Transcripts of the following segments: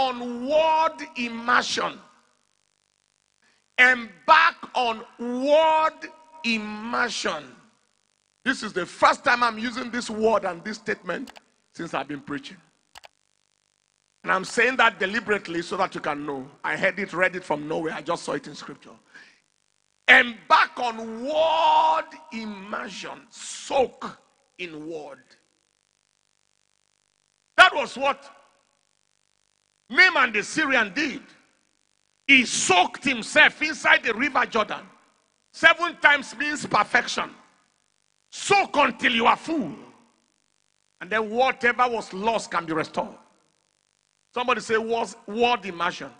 on word immersion. Embark on word immersion. This is the first time I'm using this word and this statement since I've been preaching. And I'm saying that deliberately so that you can know. I heard it, read it from nowhere. I just saw it in scripture. Embark on word immersion. Soak in word. That was what Naaman the Syrian did. He soaked himself inside the river Jordan. 7 times means perfection. Soak until you are full. And then whatever was lost can be restored. Somebody say word immersion.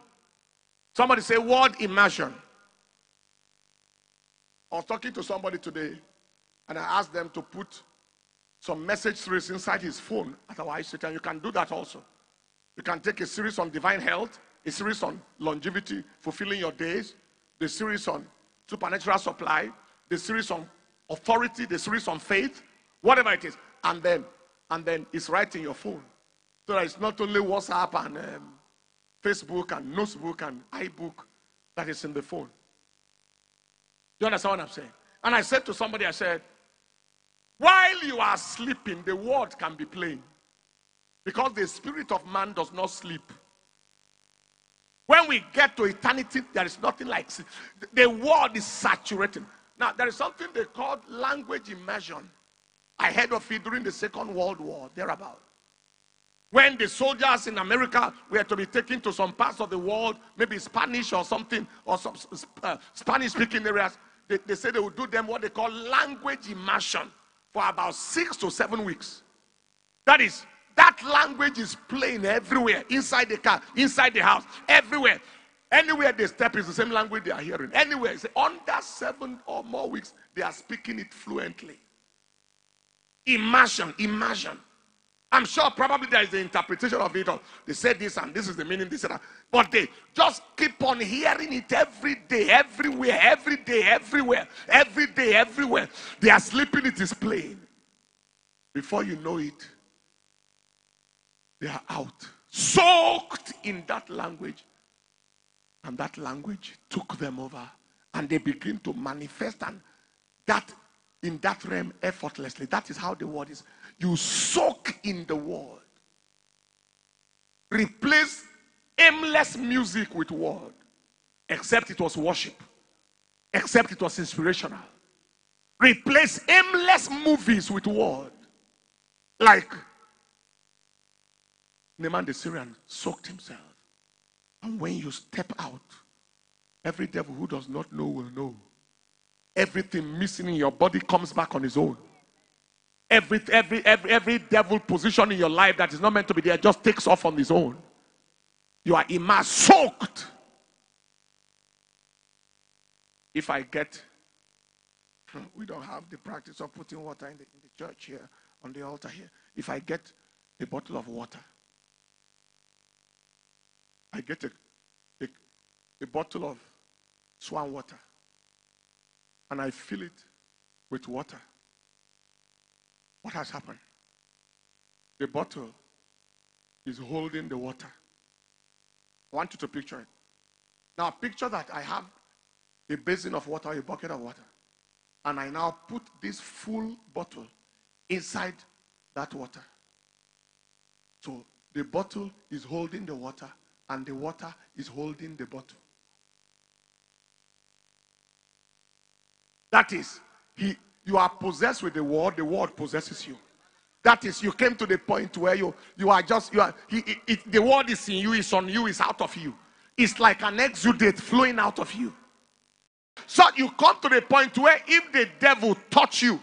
Somebody say word immersion. I was talking to somebody today and I asked them to put some message series inside his phone at our ICT, and you can do that also. You can take a series on divine health, a series on longevity, fulfilling your days, the series on supernatural supply, the series on authority, the series on faith, whatever it is, and then it's right in your phone. So that it's not only WhatsApp and Facebook and Notebook and iBook that is in the phone. You understand what I'm saying? And I said to somebody, I said, while you are sleeping, the word can be playing. Because the spirit of man does not sleep. When we get to eternity, there is nothing like sleep. The word is saturating. Now, there is something they call language immersion. I heard of it during the Second World War, thereabout. When the soldiers in America were to be taken to some parts of the world, maybe Spanish or something, or some Spanish-speaking areas, they said they would do them what they call language immersion for about 6 to 7 weeks. That is, that language is playing everywhere, inside the car, inside the house, everywhere. Anywhere they step is the same language they are hearing. Anywhere, say, under 7 or more weeks, they are speaking it fluently. Immersion, immersion. I'm sure probably there is the interpretation of it all. They said this and this is the meaning, this and that. But they just keep on hearing it every day, everywhere, every day, everywhere, every day, everywhere. They are sleeping, it is plain. Before you know it, they are out. Soaked in that language. And that language took them over. And they begin to manifest and that in that realm effortlessly. That is how the word is. You soak in the word. Replace aimless music with word. Except it was worship. Except it was inspirational. Replace aimless movies with word. Like Naaman the Syrian soaked himself. And when you step out, every devil who does not know will know. Everything missing in your body comes back on its own. Every devil position in your life that is not meant to be there just takes off on its own. You are immersed, soaked. If I get, we don't have the practice of putting water in the church here, on the altar here. If I get a bottle of water, I get a bottle of swan water, and I fill it with water. What has happened? The bottle is holding the water. I want you to picture it. Now picture that I have a basin of water, a bucket of water, and I now put this full bottle inside that water. So the bottle is holding the water, and the water is holding the bottle. That is, you are possessed with the word possesses you. That is, you came to the point where the word is in you, it's on you, it's out of you. It's like an exudate flowing out of you. So you come to the point where if the devil touch you,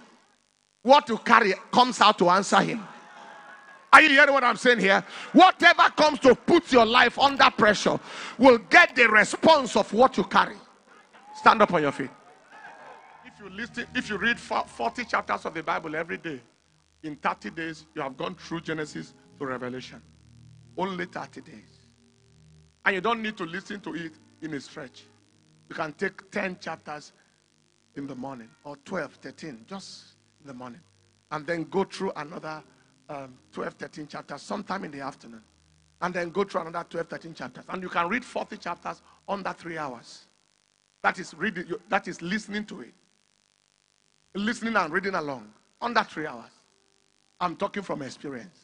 what you carry comes out to answer him. Are you hearing what I'm saying here? Whatever comes to put your life under pressure will get the response of what you carry. Stand up on your feet. If you read 40 chapters of the Bible every day, in 30 days, you have gone through Genesis to Revelation. Only 30 days. And you don't need to listen to it in a stretch. You can take 10 chapters in the morning, or 12, 13, just in the morning. And then go through another 12, 13 chapters sometime in the afternoon. and then go through another 12, 13 chapters. And you can read 40 chapters under 3 hours. That is reading, that is listening to it. Listening and reading along under 3 hours. I'm talking from experience.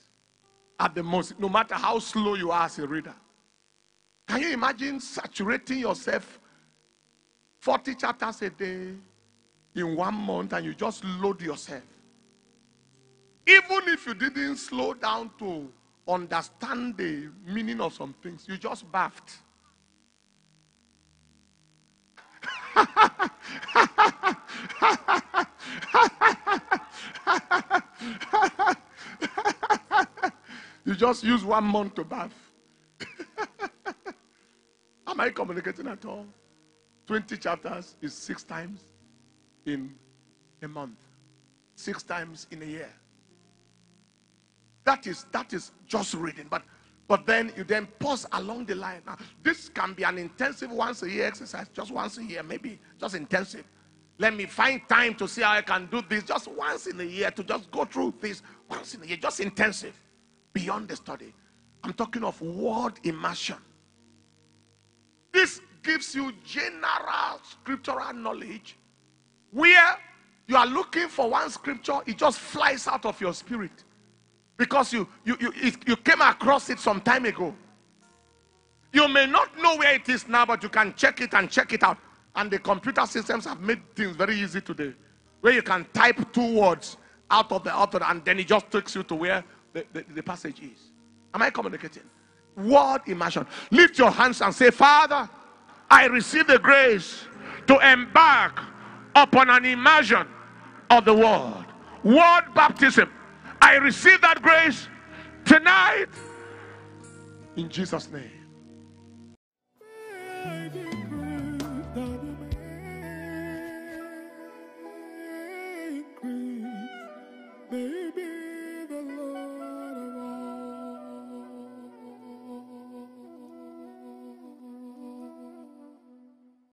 At the most, no matter how slow you are as a reader. Can you imagine saturating yourself 40 chapters a day in 1 month, and you just load yourself? Even if you didn't slow down to understand the meaning of some things, you just baffed. You just use 1 month to bath. Am I communicating at all? 20 chapters is 6 times in a month, 6 times in a year. That is just reading. But then you then pause along the line. Now, this can be an intensive once-a-year exercise, just once a year, maybe just intensive. Let me find time to see how I can do this just once in a year, to just go through this once in a year, just intensive, beyond the study. I'm talking of word immersion. This gives you general scriptural knowledge where you are looking for one scripture, it just flies out of your spirit. Because you came across it some time ago. You may not know where it is now, but you can check it and check it out. And the computer systems have made things very easy today, where you can type 2 words out of the author, and then it just takes you to where the passage is. Am I communicating? Word immersion. Lift your hands and say, Father, I receive the grace to embark upon an immersion of the word. Word baptism. I receive that grace tonight in Jesus' name.